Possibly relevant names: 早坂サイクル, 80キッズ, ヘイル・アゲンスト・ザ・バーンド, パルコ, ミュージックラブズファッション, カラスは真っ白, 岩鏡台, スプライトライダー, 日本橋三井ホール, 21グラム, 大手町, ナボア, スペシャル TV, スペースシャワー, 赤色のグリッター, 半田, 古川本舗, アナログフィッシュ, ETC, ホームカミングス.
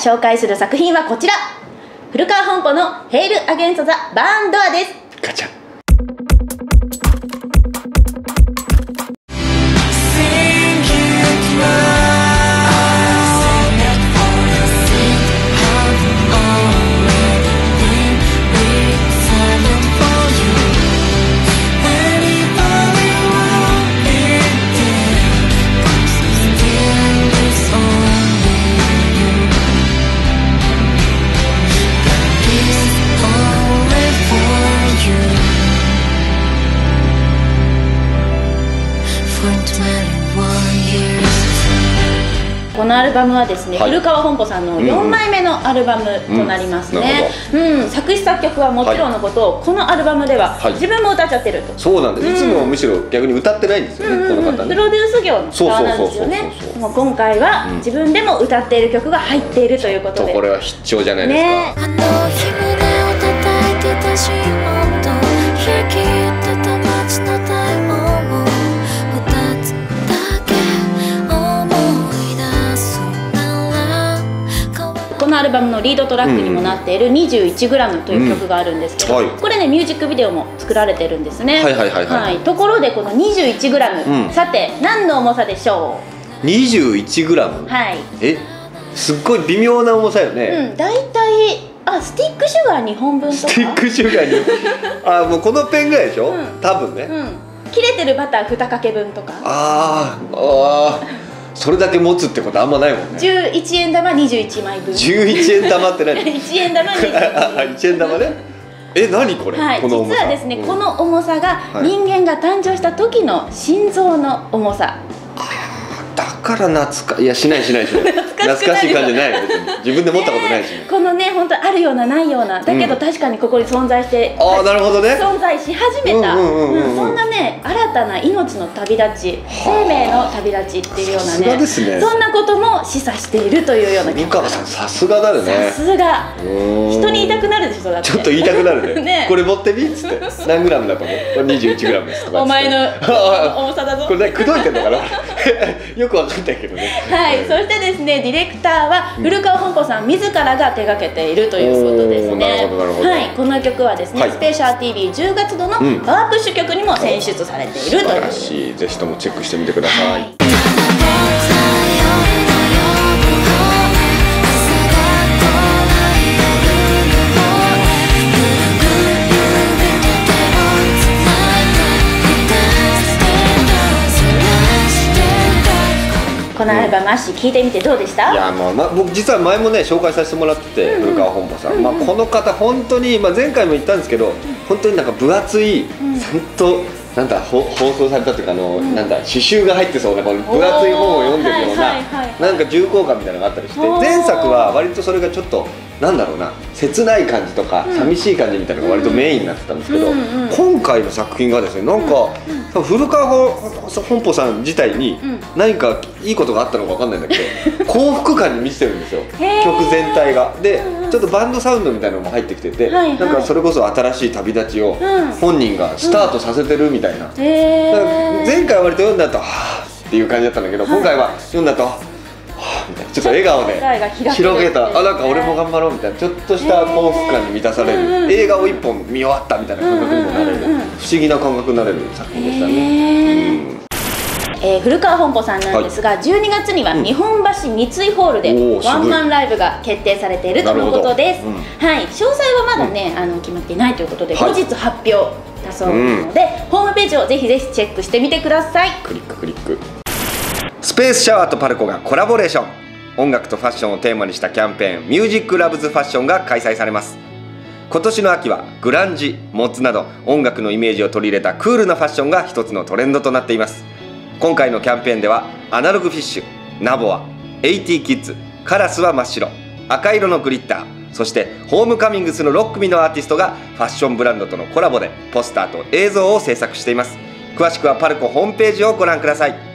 紹介する作品はこちら、古川本舗のヘイル・アゲンスト・ザ・バーンドアです。ガチャ。このアルバムはですね、古川本舗さんの4枚目のアルバムとなりますね。作詞作曲はもちろんのことを、このアルバムでは自分も歌っちゃってると。そうなんです。いつもむしろ逆に歌ってないんですよね、この方ね。プロデュース業の側なんですよね。今回は自分でも歌っている曲が入っているということで、これは必聴じゃないですかね。アルバムのリードトラックにもなっている21グラムという曲があるんですけど、これねミュージックビデオも作られてるんですね。ところでこの21グラム、さて何の重さでしょう。21グラム。はい。すっごい微妙な重さよね。だいたいスティックシュガー2本分とか。スティックシュガー2。もうこのペンぐらいでしょ。多分ね。切れてるバター2かけ分とか。それだけ持つってことあんまないもんね。11円玉21枚分。11円玉って何？1円玉に。1円玉ね。何これ？はい。実はですね、この重さが人間が誕生した時の心臓の重さ。だからいやしない懐かしい感じないよ。自分で持ったことないし。このね本当あるようなないようなだけど確かにここに存在して。なるほどね。存在し始めた。そんなね新たな命の旅立ち、生命の旅立ちっていうようなね。そんなことも示唆しているというような。三河さんさすがだよね。さすが。人に言いたくなるでしょだって。ちょっと言いたくなるね。これ持ってみっつって何グラムだと思う。これ21グラムですとか。お前の重さだぞ。これくどいてんだから。よくわかんないけどね。はい。そしてですね、ディレクターは古川本舗さん自らが手がけているということですね。はい。この曲はですね、スペシャル TV 10月度のパワープッシュ曲にも選出されているという。素晴らしい。ぜひともチェックしてみてください。このアルバム聞いてみてどうでした？いや僕実は前もね紹介させてもらってて、古川本舗さん、この方本当に前回も言ったんですけど、本当になんか分厚いちゃんとなんだ放送されたというかなんだ刺繍が入ってそうなこの分厚い本を読んでるようななんか重厚感みたいなのがあったりして、前作は割とそれがちょっとなんだろうな切ない感じとか寂しい感じみたいなのが割とメインになってたんですけど、今回の作品がですねなんか古川本舗さん自体に何かいいことがあったのかわかんないんだけど幸福感に満ちてるんですよ曲全体が。でちょっとバンドサウンドみたいなのも入ってきてて、なんかそれこそ新しい旅立ちを本人がスタートさせてるみたいな。前回割と読んだと「はあ」っていう感じだったんだけど、今回は読んだと「ちょっと笑顔で広げた、なんか俺も頑張ろうみたいなちょっとした幸福感に満たされる、映画を1本見終わったみたいな感覚にもなれる、不思議な感覚になれる作品でしたね。古川本舗さんなんですが、12月には日本橋三井ホールでワンマンライブが決定されているとのことです。はい、詳細はまだね決まっていないということで後日発表だそうなので、ホームページをぜひぜひチェックしてみてください。クリッククリック。スペースシャワーとパルコがコラボレーション、音楽とファッションをテーマにしたキャンペーン「ミュージックラブズファッション」が開催されます。今年の秋はグランジ、モッツなど音楽のイメージを取り入れたクールなファッションが一つのトレンドとなっています。今回のキャンペーンではアナログフィッシュ、ナボア、80キッズ、カラスは真っ白、赤色のグリッター、そしてホームカミングスの6組のアーティストがファッションブランドとのコラボでポスターと映像を制作しています。詳しくはパルコホームページをご覧ください。